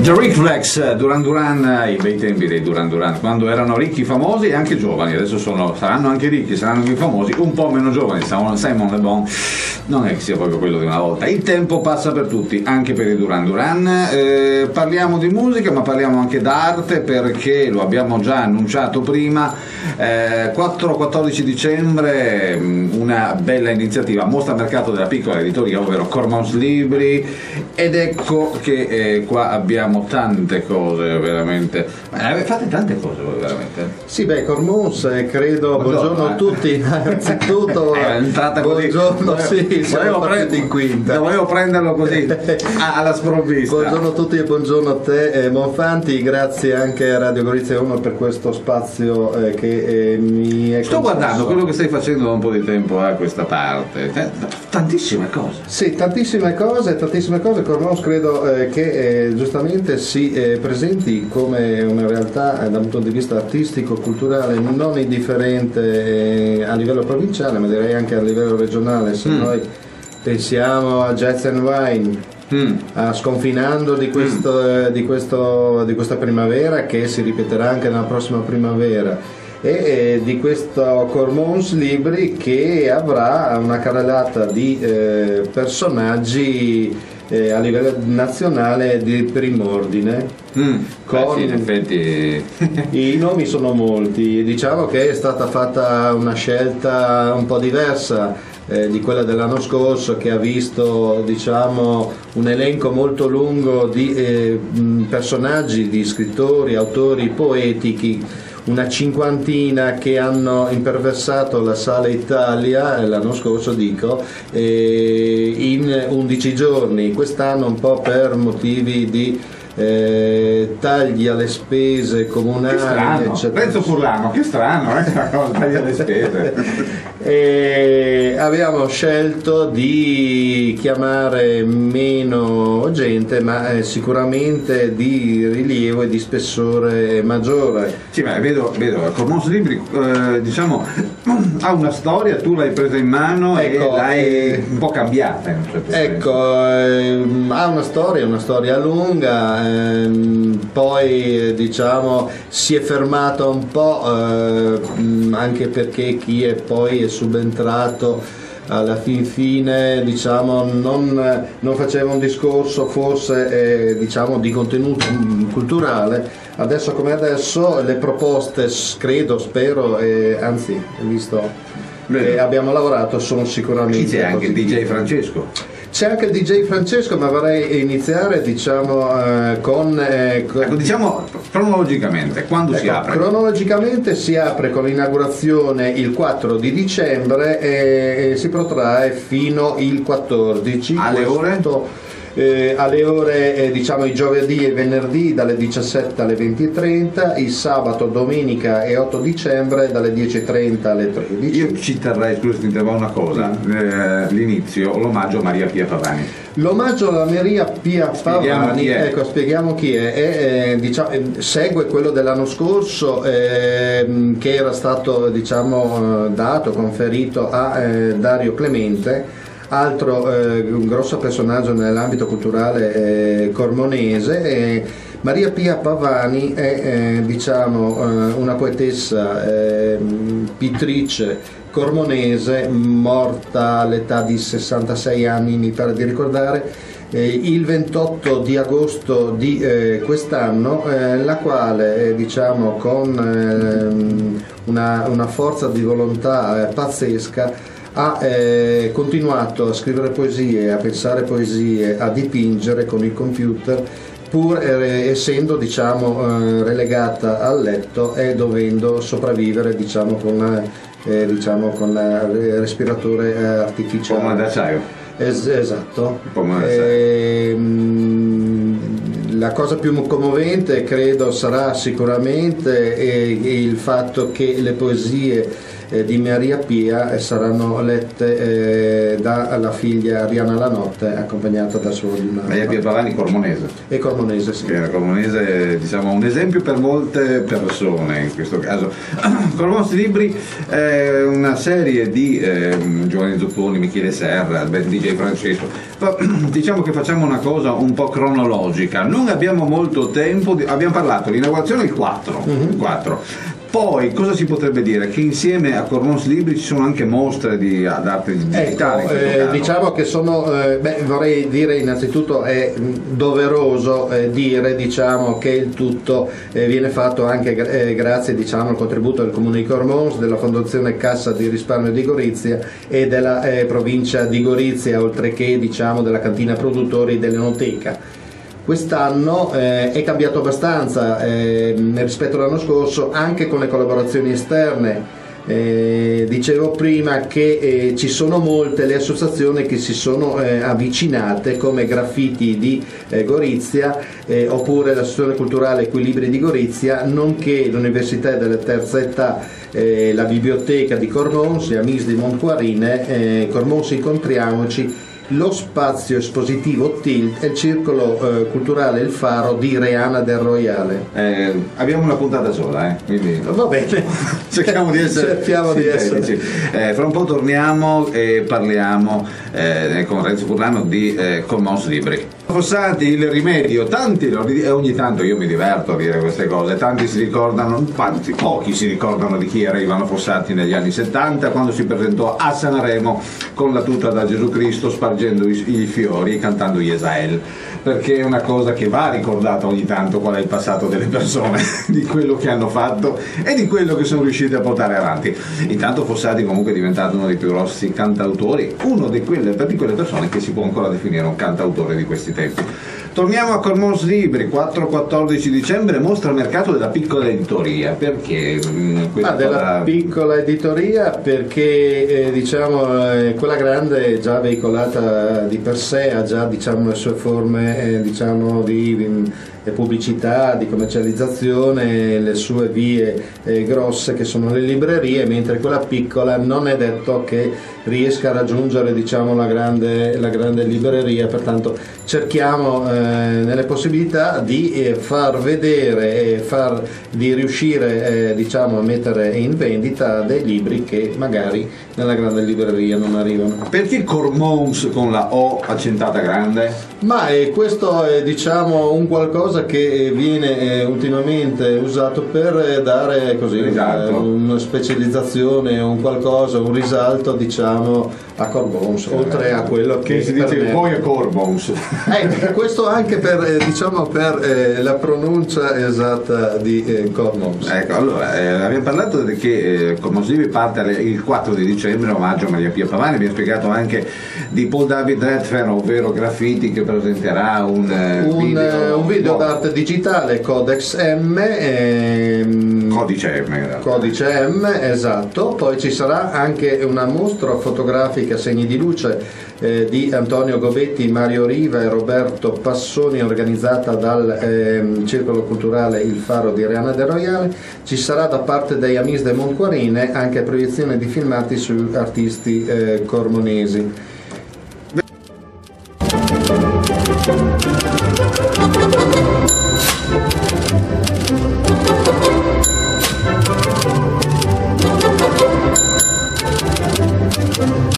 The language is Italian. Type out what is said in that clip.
The Rick Flex, Duran Duran, i bei tempi dei Duran Duran, quando erano ricchi, famosi e anche giovani. Adesso saranno anche ricchi, saranno anche famosi, un po' meno giovani. Simon Le Bon non è che sia proprio quello di una volta. Il tempo passa per tutti, anche per i Duran Duran. Parliamo di musica, ma parliamo anche d'arte, perché lo abbiamo già annunciato prima. 4-14 dicembre, una bella iniziativa, mostra mercato della piccola editoria, ovvero Cormons Libri, ed ecco che qua abbiamo tante cose veramente. Fate tante cose voi veramente. Sì, beh, Cormons credo. Buongiorno a tutti, innanzitutto. È entrata così. Buongiorno, sì, siamo partiti in quinta. Dovevo prenderlo così alla sprovvista. Buongiorno a tutti e buongiorno a te, Monfanti, grazie anche a Radio Gorizia 1 per questo spazio che mi è sto concesso. Guardando quello che stai facendo da un po' di tempo a questa parte, tantissime cose. Sì, tantissime cose. Cormons credo che giustamente si presenti come una realtà dal punto di vista artistico, culturale, non indifferente a livello provinciale, ma direi anche a livello regionale. Se noi pensiamo a Jets and Wine, Sconfinando di questa primavera, che si ripeterà anche nella prossima primavera, e di questo Cormons Libri che avrà una carrellata di personaggi a livello nazionale di prim'ordine. Sì, in effetti i nomi sono molti. Diciamo che è stata fatta una scelta un po' diversa di quella dell'anno scorso, che ha visto, diciamo, un elenco molto lungo di personaggi, di scrittori, autori poetici, una cinquantina che hanno imperversato la Sala Italia l'anno scorso, dico, in 11 giorni. Quest'anno un po' per motivi di tagli alle spese comunali, che strano, eccetera. Renzo Furlano, che strano, tagli alle spese. E abbiamo scelto di chiamare meno gente, ma sicuramente di rilievo e di spessore maggiore. Sì, ma vedo Cormons Libri, diciamo, ha una storia, tu l'hai presa in mano, ecco, e l'hai un po' cambiata in un certo senso. Ha una storia lunga. Poi diciamo si è fermata un po' anche perché chi è poi è subentrato alla fine, diciamo, non faceva un discorso forse diciamo di contenuto culturale. Adesso come adesso le proposte, credo, spero, anzi, visto che abbiamo lavorato, sono sicuramente c'è anche il DJ Francesco. C'è anche il DJ Francesco, ma vorrei iniziare, diciamo, ecco, diciamo cronologicamente, quando si apre? Cronologicamente si apre con l'inaugurazione il 4 di dicembre e si protrae fino il 14. Alle ore? Alle ore diciamo i giovedì e venerdì dalle 17 alle 20:30, il sabato, domenica e 8 dicembre dalle 10:30 alle 13. Io ci terrei, scusa, ti interrompo una cosa, l'inizio, l'omaggio a Maria Pia Pavani. L'omaggio alla Maria Pia Pavani, ecco, spieghiamo chi è. Diciamo, segue quello dell'anno scorso che era stato, diciamo, dato, conferito a Dario Clemente, altro un grosso personaggio nell'ambito culturale cormonese. Maria Pia Pavani è diciamo una poetessa, pittrice cormonese, morta all'età di 66 anni, mi pare di ricordare, il 28 di agosto di quest'anno, la quale diciamo con una forza di volontà pazzesca ha continuato a scrivere poesie, a pensare poesie, a dipingere con il computer, pur essendo, diciamo, relegata al letto e dovendo sopravvivere, diciamo, con il respiratore artificiale. Pomma d'acciaio. Esatto. Pomma d'acciaio. La cosa più commovente credo sarà sicuramente il fatto che le poesie di Maria Pia saranno lette dalla figlia Arianna Lanotte, accompagnata da sua una... Maria Pia Pavani, cormonese. E cormonese, sì. Era cormonese, diciamo, un esempio per molte persone in questo caso. Cormons Libri è una serie di Giovanni Zucconi, Michele Serra, DJ Francesco. Diciamo che facciamo una cosa un po' cronologica, non abbiamo molto tempo, abbiamo parlato l'inaugurazione il 4, il 4. Poi cosa si potrebbe dire? Che insieme a Cormons Libri ci sono anche mostre di arte digitale. Ecco, diciamo che sono, vorrei dire innanzitutto è doveroso dire, diciamo, che il tutto viene fatto anche grazie, diciamo, al contributo del Comune di Cormons, della Fondazione Cassa di Risparmio di Gorizia e della provincia di Gorizia, oltre che, diciamo, della Cantina Produttori dell'Enoteca. Quest'anno è cambiato abbastanza rispetto all'anno scorso, anche con le collaborazioni esterne. Dicevo prima che ci sono molte le associazioni che si sono avvicinate, come Graffiti di Gorizia, oppure la Circolo Culturale Libri di Gorizia, nonché l'Università della Terza Età, la Biblioteca di Cormons, Amis di Moncuarine, Cormons Incontriamoci, lo spazio espositivo Tilt e il Circolo Culturale Il Faro di Reana del Royale. Abbiamo una puntata sola, quindi va bene. Cerchiamo di essere sintetici. Fra un po' torniamo e parliamo con Renzo Furlano di Cormons Libri. Fossati, il rimedio, tanti, ogni tanto io mi diverto a dire queste cose, tanti si ricordano, pochi si ricordano di chi era Ivano Fossati negli anni 70, quando si presentò a Sanremo con la tuta da Gesù Cristo, spargendo i fiori e cantando Iesael, perché è una cosa che va ricordata ogni tanto, qual è il passato delle persone, di quello che hanno fatto e di quello che sono riusciti a portare avanti. Intanto Fossati comunque è diventato uno dei più grossi cantautori, uno di quelle persone che si può ancora definire un cantautore di questi tempi. Torniamo a Cormons Libri, 4-14 dicembre, mostra al mercato della piccola editoria. Perché? Della piccola editoria perché diciamo quella grande è già veicolata di per sé, ha già, diciamo, le sue forme diciamo di pubblicità, di commercializzazione, le sue vie grosse che sono le librerie, mentre quella piccola non è detto che riesca a raggiungere, diciamo, la grande libreria, pertanto cerchiamo nelle possibilità di far vedere e di riuscire diciamo a mettere in vendita dei libri che magari nella grande libreria non arrivano. Perché Cormons con la O accentata grande? Ma questo è, diciamo, un qualcosa che viene ultimamente usato per dare così una specializzazione, un qualcosa, un risalto, diciamo, a Cormons, oltre a quello che si dice poi a Cormons. Questo anche per la pronuncia esatta di Cormons. Ecco, allora abbiamo parlato che Cormons Libri parte il 4 di dicembre, omaggio a Maria Pia Pavani. Abbiamo spiegato anche di Paul David Redfern, ovvero Graffiti, che presenterà un video d'arte digitale, Codex M, Codice M, esatto. Poi ci sarà anche una mostra fotografica Segni di luce di Antonio Gobetti, Mario Riva e Roberto Passoni, organizzata dal Circolo Culturale Il Faro di Reana del Royale. Ci sarà da parte dei Amis di Moncuarine anche proiezione di filmati su artisti cormonesi.